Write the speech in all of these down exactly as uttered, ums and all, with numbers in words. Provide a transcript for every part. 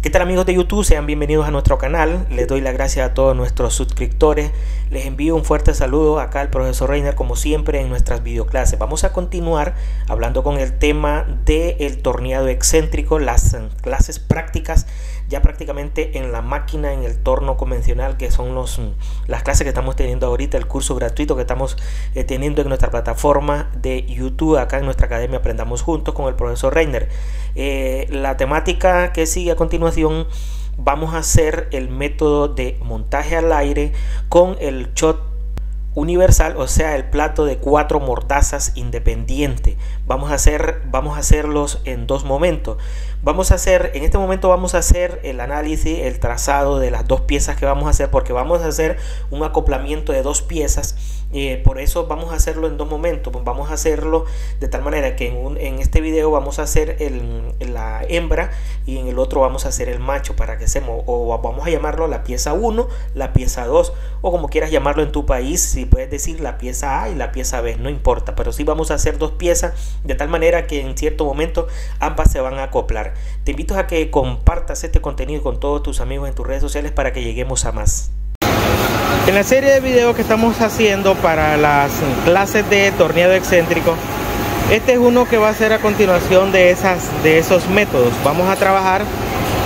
¿Qué tal amigos de YouTube? Sean bienvenidos a nuestro canal. Les doy las gracias a todos nuestros suscriptores. Les envío un fuerte saludo acá al profesor Reiner, como siempre en nuestras videoclases. Vamos a continuar hablando con el tema del torneado excéntrico, las clases prácticas, ya prácticamente en la máquina, en el torno convencional, que son los, las clases que estamos teniendo ahorita, el curso gratuito que estamos eh, teniendo en nuestra plataforma de YouTube, acá en nuestra academia Aprendamos Juntos con el profesor Reiner. Eh, la temática que sigue a continuación, vamos a hacer el método de montaje al aire con el shot universal, o sea el plato de cuatro mordazas independiente. Vamos a hacer, vamos a hacerlos en dos momentos. Vamos a hacer, en este momento vamos a hacer el análisis, el trazado de las dos piezas que vamos a hacer, porque vamos a hacer un acoplamiento de dos piezas. Eh, por eso vamos a hacerlo en dos momentos. Pues vamos a hacerlo de tal manera que en, un, en este video vamos a hacer el, la hembra y en el otro vamos a hacer el macho, para que seamos, o vamos a llamarlo la pieza uno, la pieza dos, o como quieras llamarlo en tu país. Si puedes decir la pieza A y la pieza B, no importa, pero sí vamos a hacer dos piezas de tal manera que en cierto momento ambas se van a acoplar. Te invito a que compartas este contenido con todos tus amigos en tus redes sociales para que lleguemos a más. En la serie de videos que estamos haciendo para las clases de torneado excéntrico, este es uno que va a ser a continuación de, esas, de esos métodos. Vamos a trabajar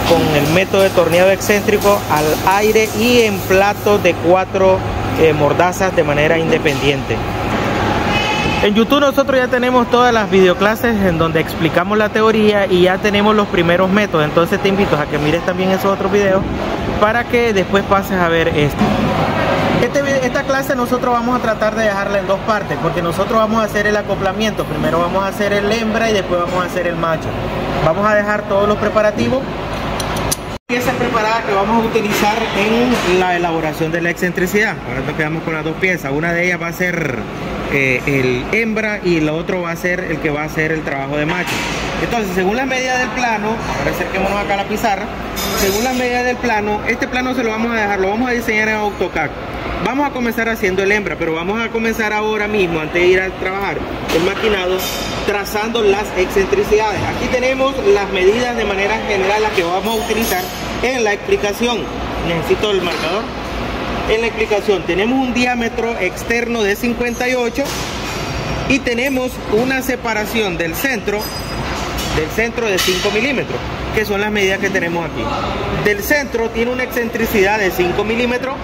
con el método de torneado excéntrico al aire y en platos de cuatro eh, mordazas de manera independiente. En YouTube nosotros ya tenemos todas las videoclases en donde explicamos la teoría y ya tenemos los primeros métodos. Entonces te invito a que mires también esos otros videos para que después pases a ver esto. Este, esta clase nosotros vamos a tratar de dejarla en dos partes, porque nosotros vamos a hacer el acoplamiento. Primero vamos a hacer el hembra y después vamos a hacer el macho. Vamos a dejar todos los preparativos, piezas preparadas que vamos a utilizar en la elaboración de la excentricidad. Ahora nos quedamos con las dos piezas. Una de ellas va a ser Eh, el hembra y el otro va a ser el que va a hacer el trabajo de macho. Entonces, según las medidas del plano, ahora acerquémonos acá a la pizarra. Según las medidas del plano, este plano se lo vamos a dejar, lo vamos a diseñar en AutoCAD. Vamos a comenzar haciendo el hembra, pero vamos a comenzar ahora mismo, antes de ir a trabajar el maquinado, trazando las excentricidades. Aquí tenemos las medidas de manera general, las que vamos a utilizar en la explicación. Necesito el marcador. En la explicación tenemos un diámetro externo de cincuenta y ocho y tenemos una separación del centro del centro de cinco milímetros, que son las medidas que tenemos aquí. Del centro tiene una excentricidad de cinco milímetros,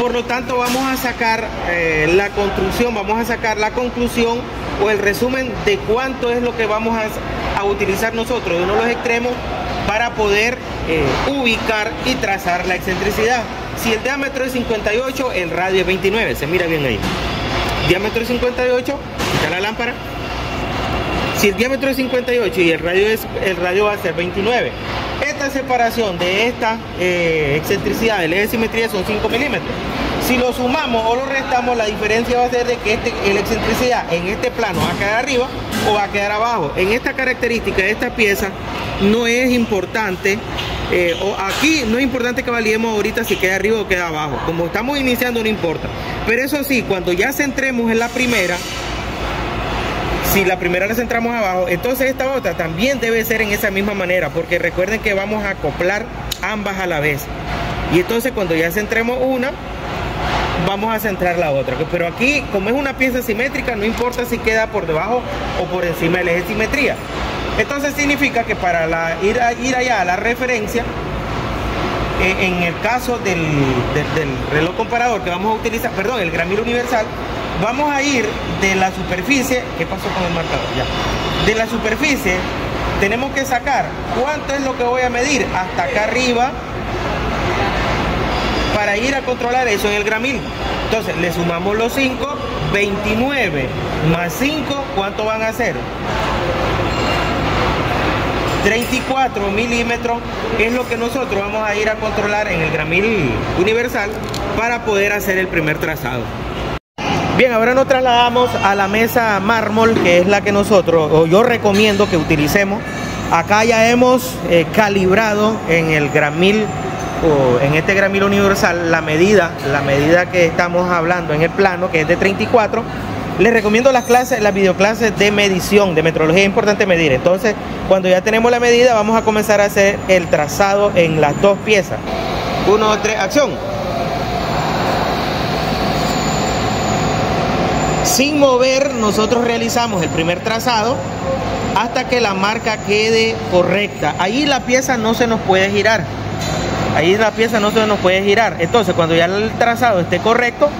por lo tanto vamos a sacar eh, la construcción, vamos a sacar la conclusión o el resumen de cuánto es lo que vamos a, a utilizar nosotros de uno de los extremos para poder eh, ubicar y trazar la excentricidad. Si el diámetro es cincuenta y ocho, el radio es veintinueve, se mira bien ahí. Diámetro es cincuenta y ocho, quita la lámpara. Si el diámetro es cincuenta y ocho y el radio, es, el radio va a ser veintinueve. Esta separación de esta eh, excentricidad del eje de simetría son cinco milímetros. Si lo sumamos o lo restamos, la diferencia va a ser de que este, la excentricidad en este plano va a quedar arriba o va a quedar abajo. En esta característica de esta pieza no es importante, eh, o aquí no es importante que valiemos ahorita si queda arriba o queda abajo. Como estamos iniciando no importa. Pero eso sí, cuando ya centremos en la primera, si la primera la centramos abajo, entonces esta otra también debe ser en esa misma manera, porque recuerden que vamos a acoplar ambas a la vez. Y entonces cuando ya centremos una, vamos a centrar la otra. Pero aquí, como es una pieza simétrica, no importa si queda por debajo o por encima del eje de simetría. Entonces significa que para la, ir, a, ir allá a la referencia, eh, en el caso del, del, del reloj comparador que vamos a utilizar, perdón, el gramil universal, vamos a ir de la superficie. ¿Qué pasó con el marcador? Ya. De la superficie tenemos que sacar cuánto es lo que voy a medir hasta acá arriba, para ir a controlar eso en el gramil. Entonces le sumamos los cinco, veintinueve más cinco, ¿cuánto van a hacer? treinta y cuatro milímetros es lo que nosotros vamos a ir a controlar en el gramil universal para poder hacer el primer trazado. Bien, ahora nos trasladamos a la mesa mármol, que es la que nosotros, o yo recomiendo que utilicemos. Acá ya hemos eh, calibrado en el gramil, o en este gramil universal, la medida, la medida que estamos hablando en el plano, que es de treinta y cuatro, Les recomiendo las clases, las videoclases de medición, de metrología. Es importante medir. Entonces, cuando ya tenemos la medida, vamos a comenzar a hacer el trazado en las dos piezas. Uno, dos, tres, acción. Sin mover, nosotros realizamos el primer trazado hasta que la marca quede correcta. Ahí la pieza no se nos puede girar. Ahí la pieza no se nos puede girar. Entonces, cuando ya el trazado esté correcto,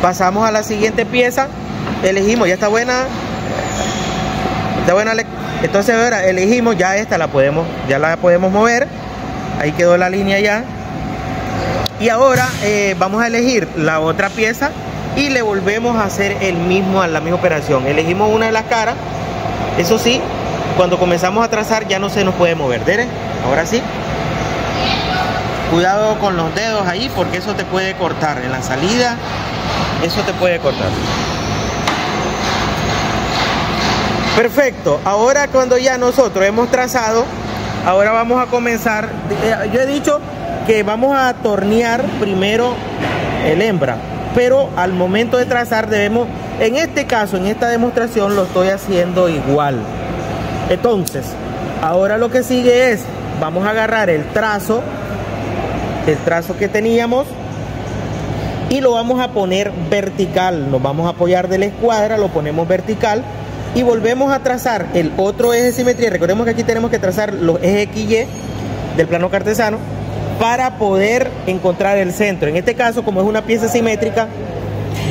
pasamos a la siguiente pieza. Elegimos, ya está buena. Está buena. Entonces ahora elegimos, ya esta la podemos, ya la podemos mover. Ahí quedó la línea ya. Y ahora eh, vamos a elegir la otra pieza y le volvemos a hacer el mismo, a la misma operación. Elegimos una de las caras. Eso sí, cuando comenzamos a trazar ya no se nos puede mover. ¿Dere? Ahora sí. Cuidado con los dedos ahí porque eso te puede cortar. En la salida, eso te puede cortar. Perfecto, ahora cuando ya nosotros hemos trazado, ahora vamos a comenzar, yo he dicho que vamos a tornear primero el hembra, pero al momento de trazar debemos, en este caso, en esta demostración lo estoy haciendo igual. Entonces, ahora lo que sigue es, vamos a agarrar el trazo, el trazo que teníamos, y lo vamos a poner vertical, nos vamos a apoyar de la escuadra, lo ponemos vertical, y volvemos a trazar el otro eje de simetría. Recordemos que aquí tenemos que trazar los ejes X Y del plano cartesiano para poder encontrar el centro. En este caso, como es una pieza simétrica,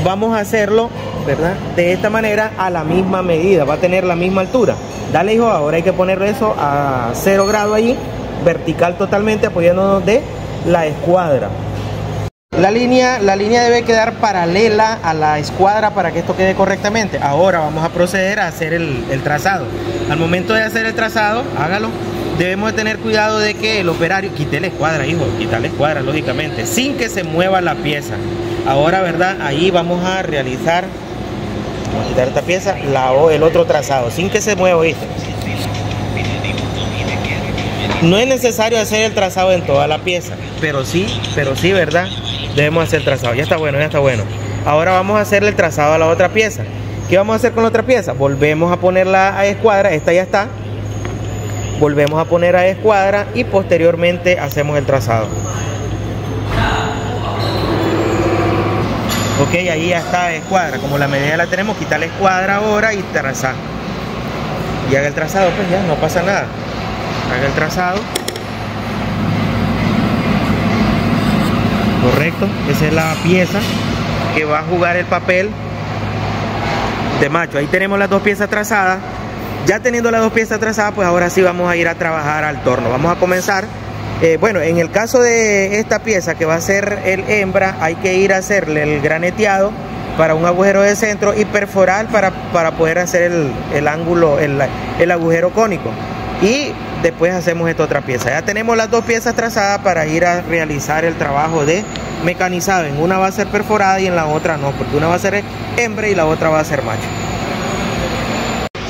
vamos a hacerlo, ¿verdad?, de esta manera, a la misma medida, va a tener la misma altura. Dale, hijo, ahora hay que ponerle eso a cero grado allí, vertical totalmente, apoyándonos de la escuadra. La línea, la línea debe quedar paralela a la escuadra para que esto quede correctamente. Ahora vamos a proceder a hacer el, el trazado. Al momento de hacer el trazado, hágalo, debemos de tener cuidado de que el operario quite la escuadra, hijo, quita la escuadra, lógicamente, sin que se mueva la pieza. Ahora, ¿verdad? Ahí vamos a realizar, vamos a quitar esta pieza, la, el otro trazado, sin que se mueva, ¿viste? No es necesario hacer el trazado en toda la pieza, pero sí, pero sí, ¿verdad?, debemos hacer trazado. Ya está bueno, ya está bueno. Ahora vamos a hacerle el trazado a la otra pieza. ¿Qué vamos a hacer con la otra pieza? Volvemos a ponerla a escuadra. Esta ya está. Volvemos a poner a escuadra y posteriormente hacemos el trazado. Ok, ahí ya está a escuadra. Como la medida la tenemos, quitar la escuadra ahora y trazar. Y haga el trazado, pues ya, no pasa nada. Haga el trazado. Correcto, esa es la pieza que va a jugar el papel de macho. Ahí tenemos las dos piezas trazadas. Ya teniendo las dos piezas trazadas, pues ahora sí vamos a ir a trabajar al torno. Vamos a comenzar, eh, bueno, en el caso de esta pieza que va a ser el hembra, hay que ir a hacerle el graneteado para un agujero de centro y perforar para, para poder hacer el, el ángulo, el, el agujero cónico. Y después hacemos esta otra pieza. Ya tenemos las dos piezas trazadas para ir a realizar el trabajo de mecanizado. En una va a ser perforada y en la otra no, porque una va a ser hembra y la otra va a ser macho.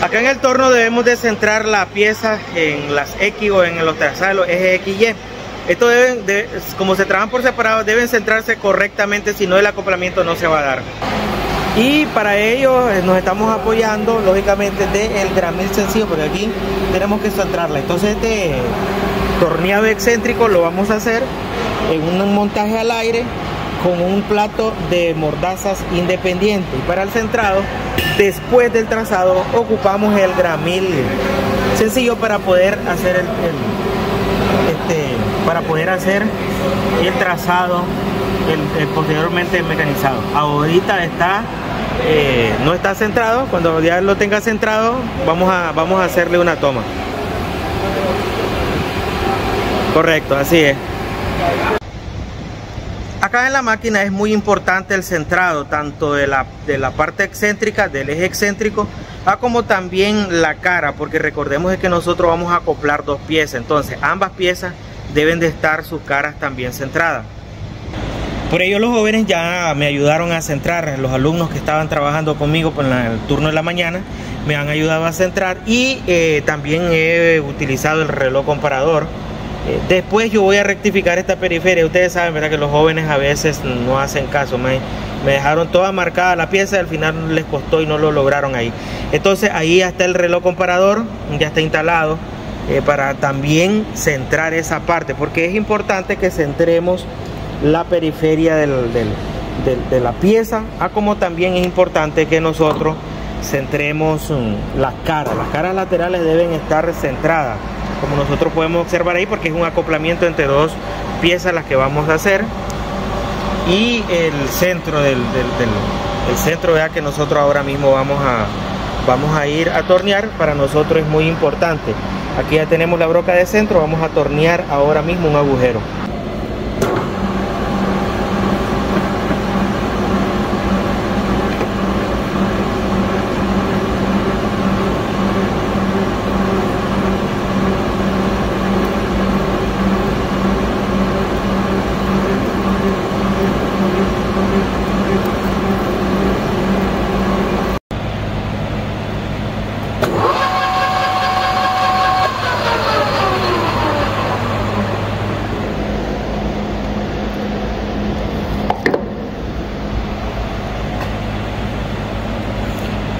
Acá en el torno debemos de centrar la pieza en las X o en los trazados de los ejes X Y. Esto deben, de, como se trabajan por separado, deben centrarse correctamente, si no el acoplamiento no se va a dar. Y para ello nos estamos apoyando lógicamente del gramil sencillo, porque aquí tenemos que centrarla. Entonces este torneado excéntrico lo vamos a hacer en un montaje al aire con un plato de mordazas independiente. Y para el centrado, después del trazado, ocupamos el gramil sencillo para poder hacer el, el, este, para poder hacer el trazado. El, el posteriormente mecanizado. Ahorita está eh, no está centrado. Cuando ya lo tenga centrado, vamos a, vamos a hacerle una toma. Correcto, así es. Acá en la máquina es muy importante el centrado, tanto de la, de la parte excéntrica, del eje excéntrico, a como también la cara, porque recordemos que nosotros vamos a acoplar dos piezas. Entonces ambas piezas deben de estar sus caras también centradas. Por ello los jóvenes ya me ayudaron a centrar, los alumnos que estaban trabajando conmigo por el turno de la mañana me han ayudado a centrar, y eh, también he utilizado el reloj comparador Eh, después yo voy a rectificar esta periferia. Ustedes saben, ¿verdad?, que los jóvenes a veces no hacen caso. Me, me dejaron toda marcada la pieza, al final les costó y no lo lograron ahí. Entonces ahí ya está el reloj comparador, ya está instalado. Eh, para también centrar esa parte, porque es importante que centremos la periferia del, del, del, de la pieza, ah, como también es importante que nosotros centremos um, las caras. Las caras laterales deben estar centradas, como nosotros podemos observar ahí, porque es un acoplamiento entre dos piezas las que vamos a hacer, y el centro del, del, del el centro, ¿verdad?, que nosotros ahora mismo vamos a vamos a ir a tornear. Para nosotros es muy importante. Aquí ya tenemos la broca de centro, vamos a tornear ahora mismo un agujero.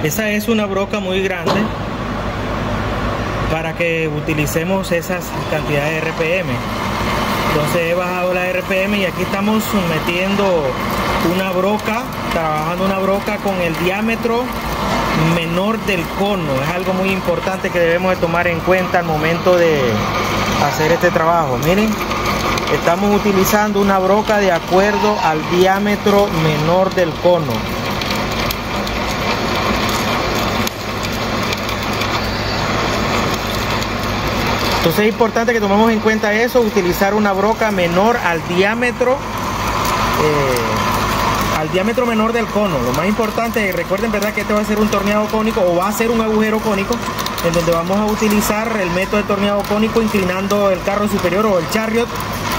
Esa es una broca muy grande para que utilicemos esas cantidades de R P M. Entonces he bajado la R P M y aquí estamos metiendo una broca, trabajando una broca con el diámetro menor del cono. Es algo muy importante que debemos de tomar en cuenta al momento de hacer este trabajo. Miren, estamos utilizando una broca de acuerdo al diámetro menor del cono. Entonces es importante que tomemos en cuenta eso, utilizar una broca menor al diámetro, eh, al diámetro menor del cono. Lo más importante, recuerden, ¿verdad?, que este va a ser un torneado cónico, o va a ser un agujero cónico, en donde vamos a utilizar el método de torneado cónico inclinando el carro superior o el chariot,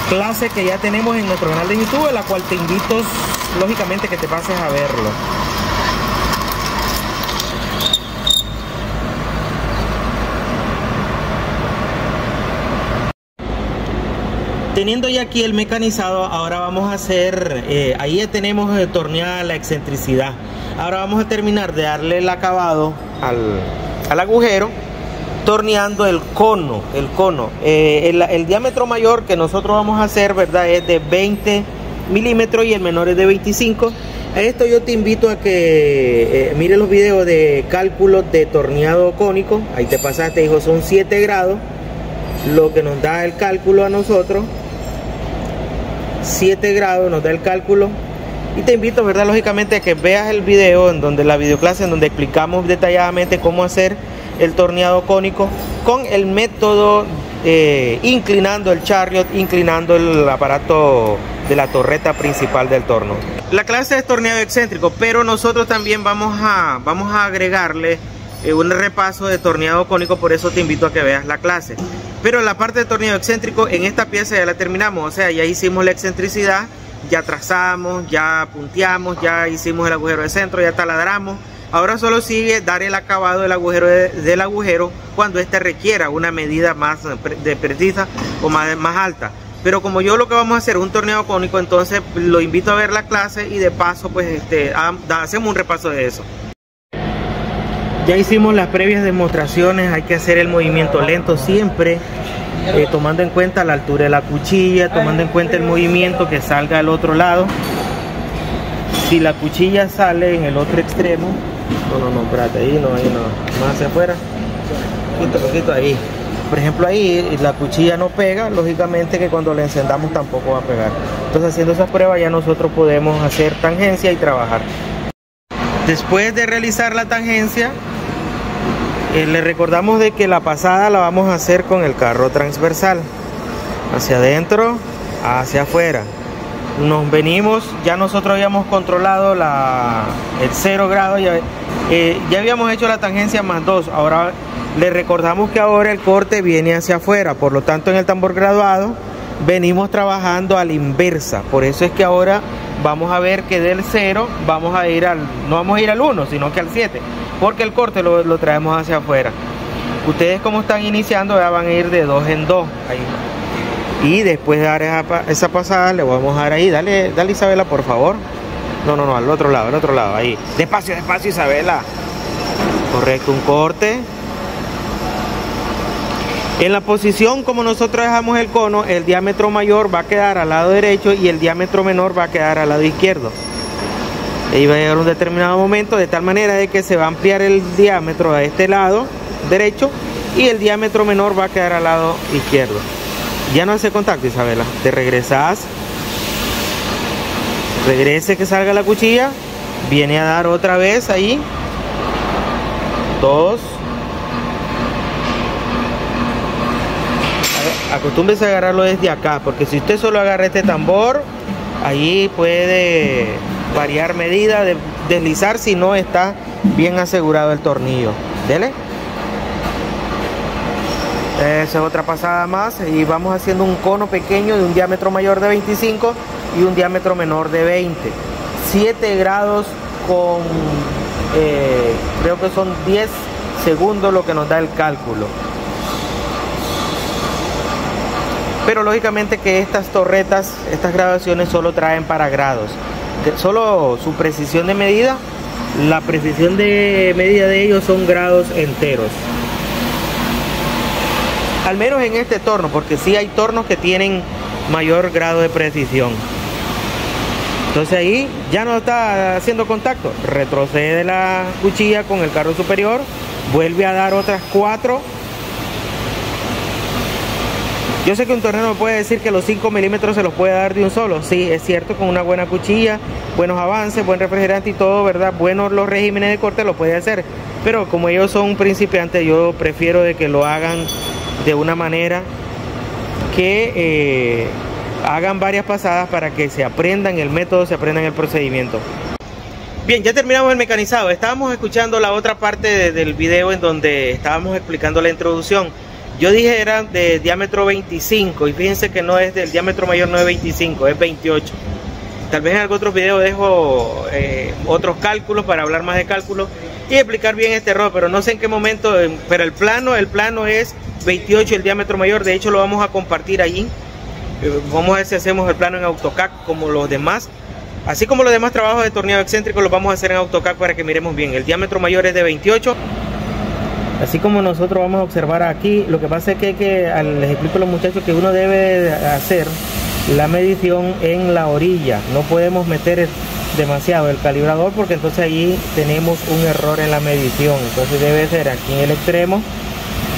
clase que ya tenemos en nuestro canal de YouTube, la cual te invito lógicamente que te pases a verlo. Teniendo ya aquí el mecanizado, ahora vamos a hacer, eh, ahí ya tenemos eh, torneada la excentricidad. Ahora vamos a terminar de darle el acabado al, al agujero, torneando el cono, el cono. Eh, el, el diámetro mayor que nosotros vamos a hacer, ¿verdad?, es de veinte milímetros y el menor es de veinticinco. A esto yo te invito a que eh, mire los videos de cálculos de torneado cónico. Ahí te pasaste, hijo, son siete grados. Lo que nos da el cálculo a nosotros. siete grados nos da el cálculo, y te invito, verdad, lógicamente, a que veas el video, en donde la videoclase en donde explicamos detalladamente cómo hacer el torneado cónico con el método eh, inclinando el chariot, inclinando el aparato de la torreta principal del torno. La clase es torneado excéntrico, pero nosotros también vamos a, vamos a agregarle eh, un repaso de torneado cónico, por eso te invito a que veas la clase. Pero la parte de torneado excéntrico en esta pieza ya la terminamos, o sea, ya hicimos la excentricidad, ya trazamos, ya punteamos, ya hicimos el agujero de centro, ya taladramos. Ahora solo sigue dar el acabado del agujero, de, del agujero cuando éste requiera una medida más de precisa o más, más alta. Pero como yo lo que vamos a hacer es un torneado cónico, entonces lo invito a ver la clase y de paso pues este, hacemos un repaso de eso. Ya hicimos las previas demostraciones, hay que hacer el movimiento lento siempre, eh, tomando en cuenta la altura de la cuchilla, tomando en cuenta el movimiento que salga al otro lado. Si la cuchilla sale en el otro extremo, no, no, no, espérate, ahí no, ahí no, más hacia afuera, poquito, poquito ahí. Por ejemplo ahí la cuchilla no pega, lógicamente que cuando la encendamos tampoco va a pegar. Entonces haciendo esas pruebas ya nosotros podemos hacer tangencia y trabajar. Después de realizar la tangencia, Eh, le recordamos de que la pasada la vamos a hacer con el carro transversal, hacia adentro, hacia afuera. Nos venimos, ya nosotros habíamos controlado la, el cero grado, ya, eh, ya habíamos hecho la tangencia más dos. Ahora le recordamos que ahora el corte viene hacia afuera, por lo tanto en el tambor graduado venimos trabajando a la inversa. Por eso es que ahora vamos a ver que del cero vamos a ir al, no vamos a ir al uno, sino que al siete. Porque el corte lo, lo traemos hacia afuera. Ustedes como están iniciando ya van a ir de dos en dos. Ahí. Y después de dar esa, esa pasada, le vamos a dar ahí. Dale, dale, Isabela, por favor. No, no, no, al otro lado, al otro lado, ahí. Despacio, despacio, Isabela. Correcto, un corte. En la posición como nosotros dejamos el cono, el diámetro mayor va a quedar al lado derecho y el diámetro menor va a quedar al lado izquierdo. Ahí va a llegar un determinado momento, de tal manera de que se va a ampliar el diámetro a este lado derecho y el diámetro menor va a quedar al lado izquierdo. Ya no hace contacto, Isabela. Te regresas. Regrese, que salga la cuchilla. Viene a dar otra vez ahí. Dos. Acostúmbrese a agarrarlo desde acá, porque si usted solo agarra este tambor, ahí puede variar medida, de deslizar si no está bien asegurado el tornillo. Dele. Esa es otra pasada más. Y vamos haciendo un cono pequeño de un diámetro mayor de veinticinco y un diámetro menor de veinte. siete grados con eh, creo que son diez segundos lo que nos da el cálculo. Pero lógicamente que estas torretas, estas graduaciones solo traen para grados. Solo su precisión de medida, la precisión de medida de ellos son grados enteros. Al menos en este torno, porque sí hay tornos que tienen mayor grado de precisión. Entonces ahí ya no está haciendo contacto. Retrocede la cuchilla con el carro superior, vuelve a dar otras cuatro. Yo sé que un tornero me puede decir que los cinco milímetros se los puede dar de un solo. Sí, es cierto, con una buena cuchilla, buenos avances, buen refrigerante y todo, ¿verdad? Buenos los regímenes de corte, lo puede hacer. Pero como ellos son principiantes, yo prefiero de que lo hagan de una manera que eh, hagan varias pasadas para que se aprendan el método, se aprendan el procedimiento. Bien, ya terminamos el mecanizado. Estábamos escuchando la otra parte de, del video en donde estábamos explicando la introducción. Yo dije era de diámetro veinticinco y fíjense que no es del diámetro mayor, no es veinticinco, es veintiocho. Tal vez en algún otro video dejo eh, otros cálculos para hablar más de cálculos y explicar bien este error, pero no sé en qué momento, pero el plano, el plano es veintiocho, el diámetro mayor. De hecho lo vamos a compartir allí. Vamos a ver si hacemos el plano en AutoCAD como los demás. Así como los demás trabajos de torneado excéntrico los vamos a hacer en AutoCAD para que miremos bien. El diámetro mayor es de veintiocho. Así como nosotros vamos a observar aquí, lo que pasa es que, que al, les explico a los muchachos que uno debe hacer la medición en la orilla. No podemos meter demasiado el calibrador porque entonces ahí tenemos un error en la medición. Entonces debe ser aquí en el extremo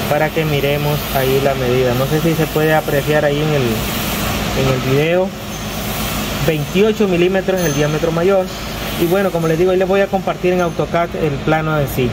para que miremos ahí la medida. No sé si se puede apreciar ahí en el, en el video. veintiocho milímetros es el diámetro mayor. Y bueno, como les digo, ahí les voy a compartir en AutoCAD el plano en sí.